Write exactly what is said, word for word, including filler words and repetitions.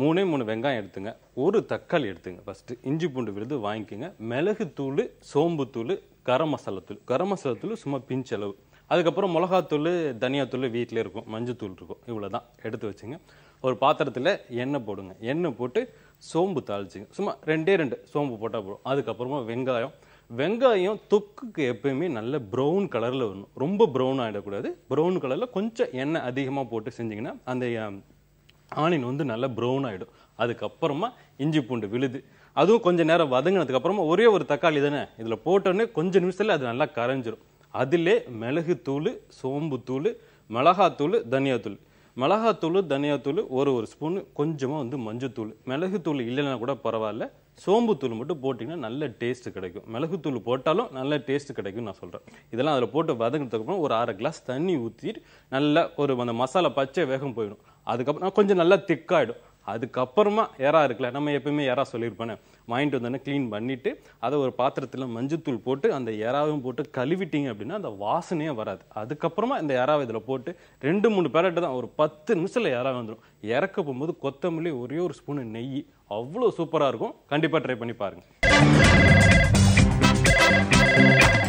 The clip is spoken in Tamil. மூணே மூணு வெங்காயம் எடுத்துங்க, ஒரு தக்காளி எடுத்துங்க. ஃபர்ஸ்ட் இஞ்சி பூண்டு விழுது வாங்கிக்கோங்க. மிளகுத்தூள், சோம்புத்தூள், கரம் மசாலாத்தூள். கரம் மசாலாத்தூள் சும்மா பிஞ்சளவு. அதுக்கப்புறம் மிளகாத்தூள், தனியாத்தூள் வீட்டிலே இருக்கும், மஞ்சத்தூள் இருக்கும். இவ்வளோ தான் எடுத்து வச்சுங்க. ஒரு பாத்திரத்தில் எண்ணெய் போடுங்க. எண்ணெய் போட்டு சோம்பு தாளிச்சுங்க. சும்மா ரெண்டே ரெண்டு சோம்பு போட்டால் போடும். அதுக்கப்புறமா வெங்காயம். வெங்காயம் தொக்குக்கு எப்போயுமே நல்ல ப்ரௌன் கலரில் வரணும். ரொம்ப ப்ரௌன் ஆகிடக்கூடாது. ப்ரௌன் கலரில் கொஞ்சம் எண்ணெய் அதிகமாக போட்டு செஞ்சிங்கன்னா அந்த ஆனியன் வந்து நல்லா ப்ரௌன் ஆகிடும். அதுக்கப்புறமா இஞ்சி பூண்டு விழுது, அதுவும் கொஞ்சம் நேரம் வதங்கினதுக்கப்புறமா ஒரே ஒரு தக்காளி தானே இதில் போட்டோன்னே கொஞ்சம் நிமிஷத்தில் அது நல்லா கரைஞ்சிடும். அதிலே மிளகுத்தூள், சோம்புத்தூள், மிளகாத்தூள், தனியாத்தூள். மிளகாத்தூள், தனியாத்தூள் ஒரு ஒரு ஸ்பூனு, கொஞ்சமாக வந்து மஞ்சத்தூள். மிளகுத்தூள் இல்லைன்னா கூட பரவாயில்ல, சோம்புத்தூள் மட்டும் போட்டிங்கன்னா நல்ல டேஸ்ட்டு கிடைக்கும். மிளகுத்தூள் போட்டாலும் நல்ல டேஸ்ட்டு கிடைக்கும் நான் சொல்கிறேன். இதெல்லாம் அதில் போட்டு வதங்கினதுக்கப்புறம் ஒரு அரை கிளாஸ் தண்ணி ஊற்றிட்டு நல்லா ஒரு அந்த மசாலா பச்சை வேகம் போயிடும். அதுக்கப்புறம் கொஞ்சம் நல்லா திக்காகிடும். அதுக்கப்புறமா எறா இருக்குல்ல, நம்ம எப்போயுமே எறா சொல்லியிருப்பேனே, வாங்கிட்டு வந்தோடனே க்ளீன் பண்ணிவிட்டு அதை ஒரு பாத்திரத்தில் மஞ்சத்தூள் போட்டு அந்த எறாவையும் போட்டு கழுவிட்டிங்க அப்படின்னா அந்த வாசனையே வராது. அதுக்கப்புறமா இந்த எறாவை இதில் போட்டு ரெண்டு மூணு பேரட்டு தான், ஒரு பத்து நிமிஷத்தில் எறா வந்துடும். இறக்க போகும்போது கொத்தமல்லி ஒரே ஒரு ஸ்பூனு நெய், அவ்வளோ சூப்பராக இருக்கும். கண்டிப்பாக ட்ரை பண்ணி பாருங்கள்.